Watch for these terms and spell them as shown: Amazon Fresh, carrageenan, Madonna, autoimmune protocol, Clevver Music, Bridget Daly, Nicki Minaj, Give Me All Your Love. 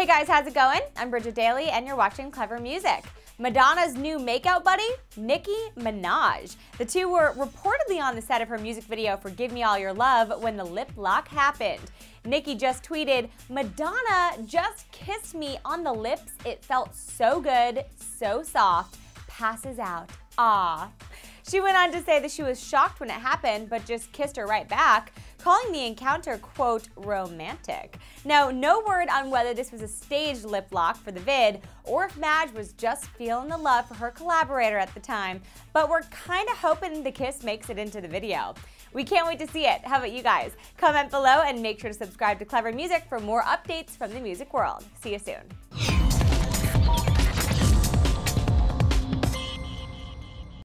Hey guys, how's it going? I'm Bridget Daly and you're watching Clevver Music. Madonna's new makeout buddy, Nicki Minaj. The two were reportedly on the set of her music video for Give Me All Your Love when the lip lock happened. Nicki just tweeted, "Madonna just kissed me on the lips. It felt so good, so soft. Passes out. Ah." She went on to say that she was shocked when it happened, but just kissed her right back, calling the encounter, quote, romantic. Now, no word on whether this was a staged lip lock for the vid or if Madge was just feeling the love for her collaborator at the time, but we're kind of hoping the kiss makes it into the video. We can't wait to see it. How about you guys? Comment below and make sure to subscribe to Clevver Music for more updates from the music world. See you soon.